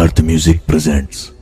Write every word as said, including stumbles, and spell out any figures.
Siddharth Music presents